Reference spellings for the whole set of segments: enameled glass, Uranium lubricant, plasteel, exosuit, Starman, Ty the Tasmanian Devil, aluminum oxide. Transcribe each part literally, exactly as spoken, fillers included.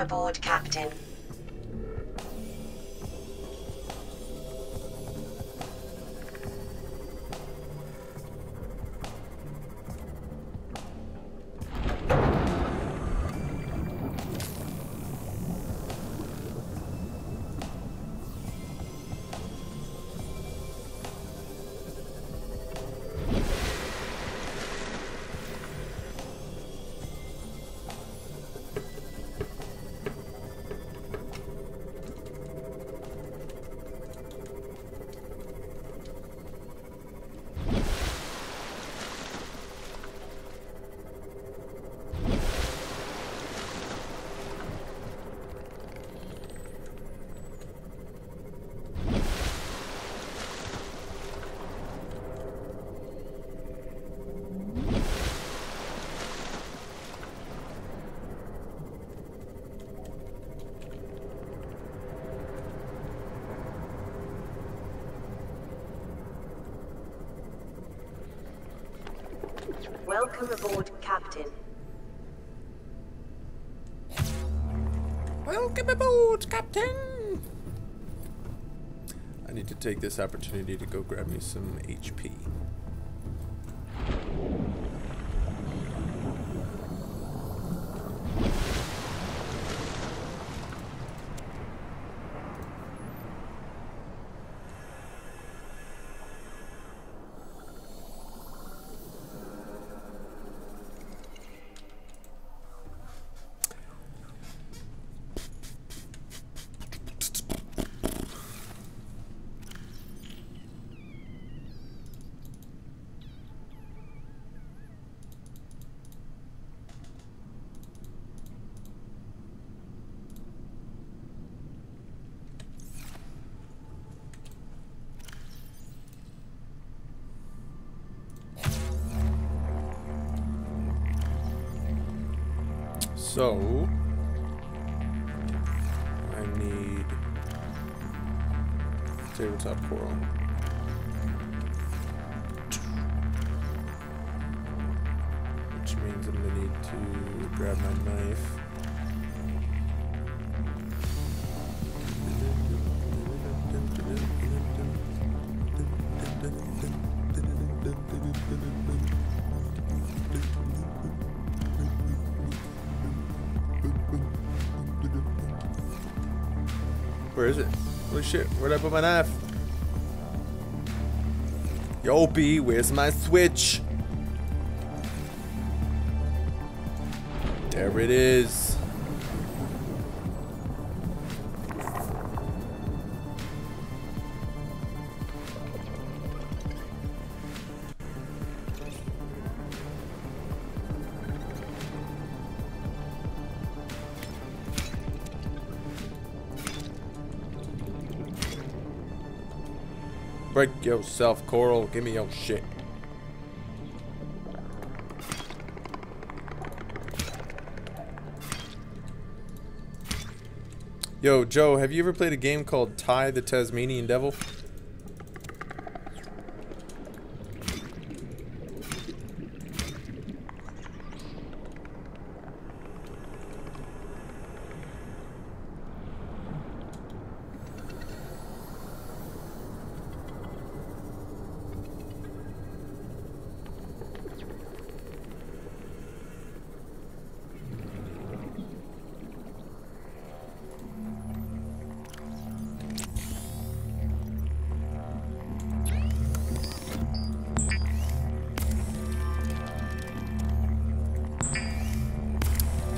aboard, Captain. Welcome aboard, Captain. Welcome aboard, Captain! I need to take this opportunity to go grab me some H P. So, I need tabletop coral. Which means I'm going to need to grab my knife. Where is it? Holy shit, where'd I put my knife? Yo, B, where's my switch? There it is. Break yourself, Coral. Give me your shit. Yo, Joe, have you ever played a game called Ty the Tasmanian Devil?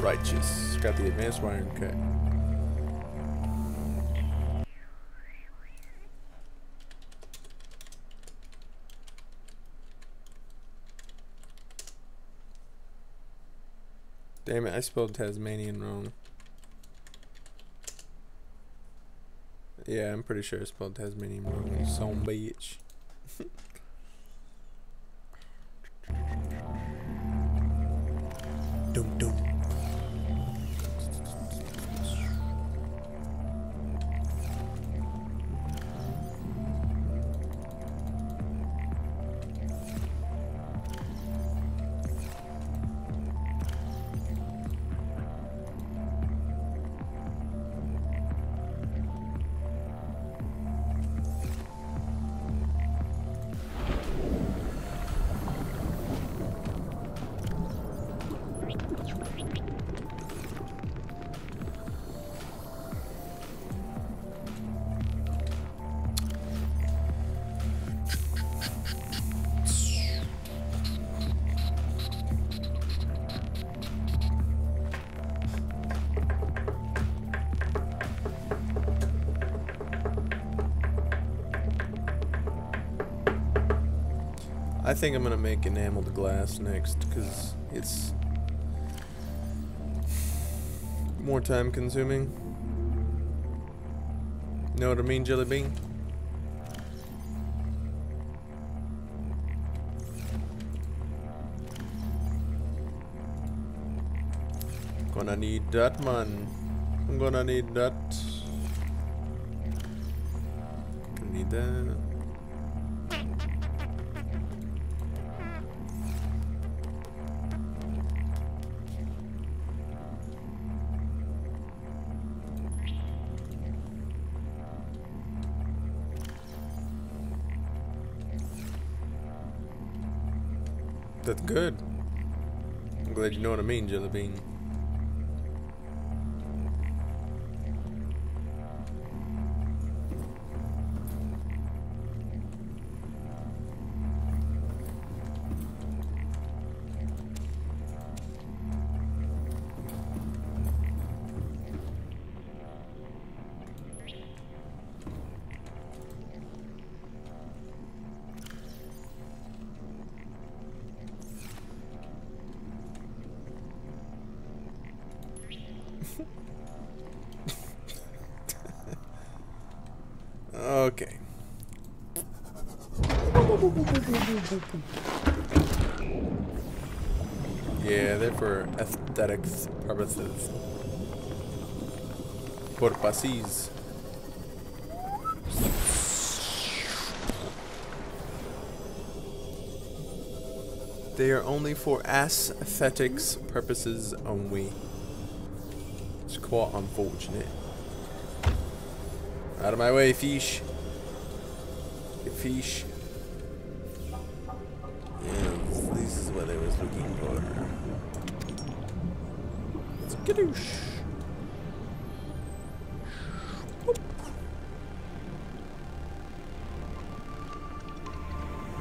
Righteous. Got the advanced wiring cut. Damn it, I spelled Tasmanian wrong. Yeah, I'm pretty sure I spelled Tasmanian wrong. Some bitch. Dum dum. I think I'm gonna make enameled glass next, because it's more time consuming. Know what I mean, Jelly Bean? Gonna need that, man. I'm gonna need that. Gonna need that. That's good. I'm glad you know what I mean, Jelly Bean. Okay. Yeah, they're for aesthetics purposes. Purposes. They are only for aesthetics purposes only. It's quite unfortunate. Out of my way, fish. Fish. Yes, this is what I was looking for. Skadoosh.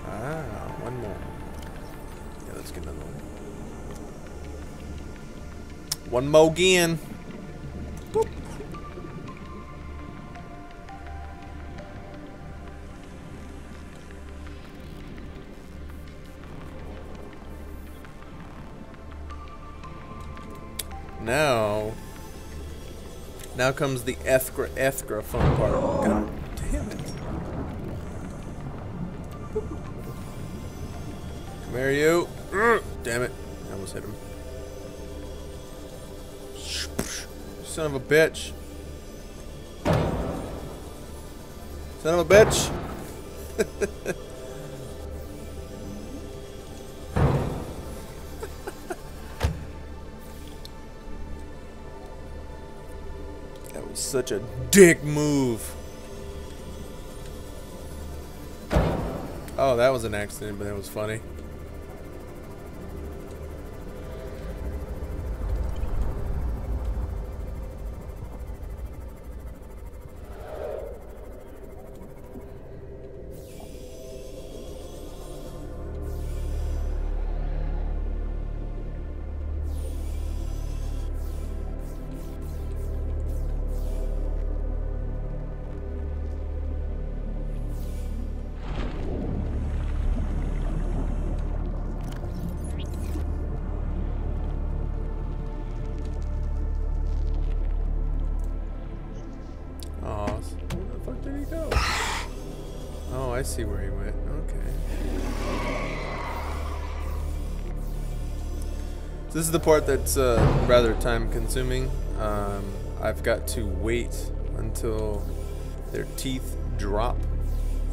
Ah, one more. Yeah, let's get another one. One more again. Boop. Now, now comes the ethgra ethgra fun part. God damn it! Come here, you! Damn it! I almost hit him. Son of a bitch! Son of a bitch! Such a dick move. Oh, that was an accident, but that was funny. I see where he went. Okay. This is the part that's uh, rather time consuming. Um, I've got to wait until their teeth drop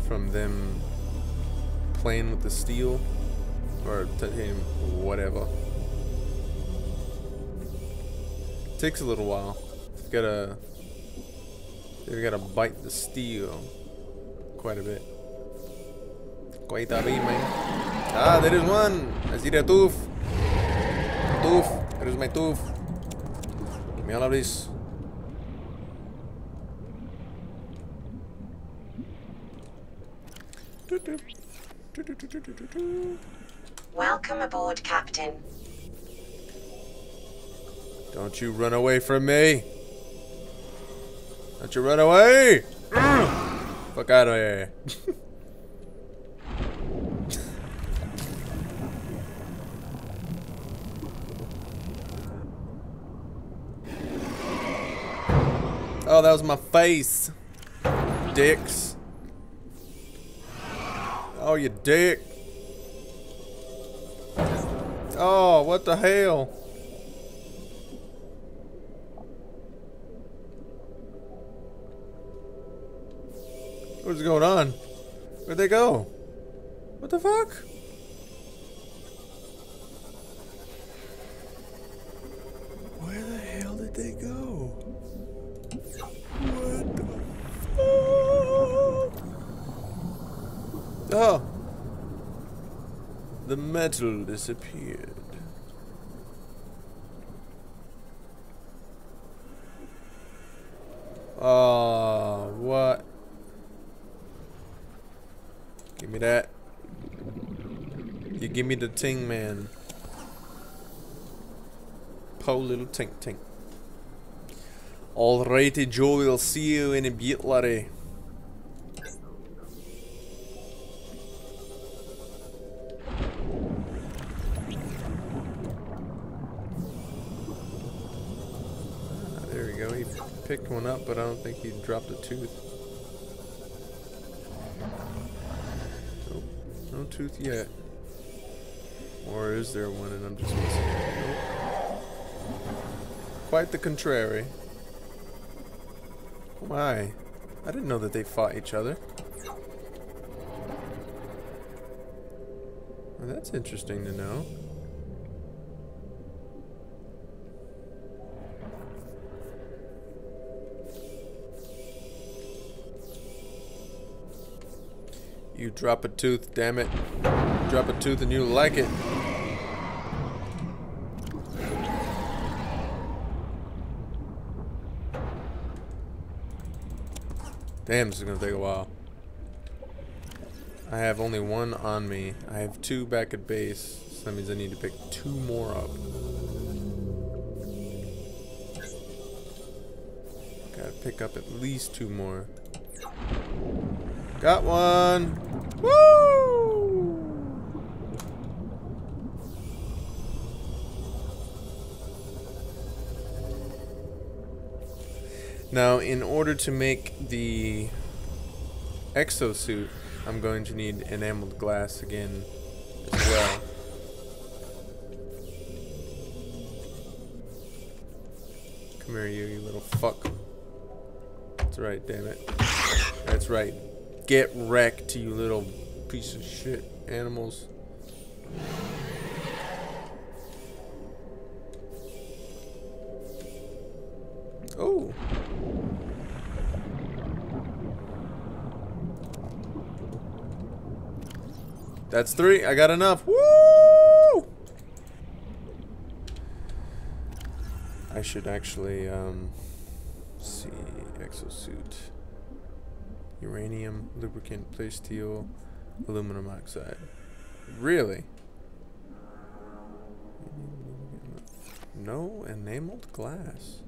from them playing with the steel or titanium, whatever. It takes a little while. They've gotta, they've gotta bite the steel quite a bit. Quite a bit, man. Ah, there is one! I see the tooth! Tooth! There is my tooth! Give me all of this. Welcome aboard, Captain. Don't you run away from me! Don't you run away! Fuck out of here. Oh, that was my face. Dicks. Oh, you dick. Oh, what the hell? What's going on? Where'd they go? What the fuck? Where the hell did they go? What the fuck? Oh. The metal disappeared. Oh, what? Give me that. You give me the ting, man. Poor little tink tink. Alrighty, Joe, we'll see you in a bit, laddie. Ah, there we go. He picked one up, but I don't think he dropped a tooth. Nope. No tooth yet. Or is there one and I'm just missing it? Nope. Quite the contrary. Oh my. I didn't know that they fought each other. Well, that's interesting to know. You drop a tooth, damn it. You drop a tooth and you like it. Damn, this is gonna take a while. I have only one on me. I have two back at base, so that means I need to pick two more up. Gotta pick up at least two more. Got one! Woo! Now, in order to make the exosuit, I'm going to need enameled glass again as well. Come here, you, you little fuck. That's right, damn it. That's right. Get wrecked, you little piece of shit animals. Oh. That's three. I got enough. Woo! I should actually um see exosuit. Uranium lubricant, plasteel, aluminum oxide. Really? No enameled glass.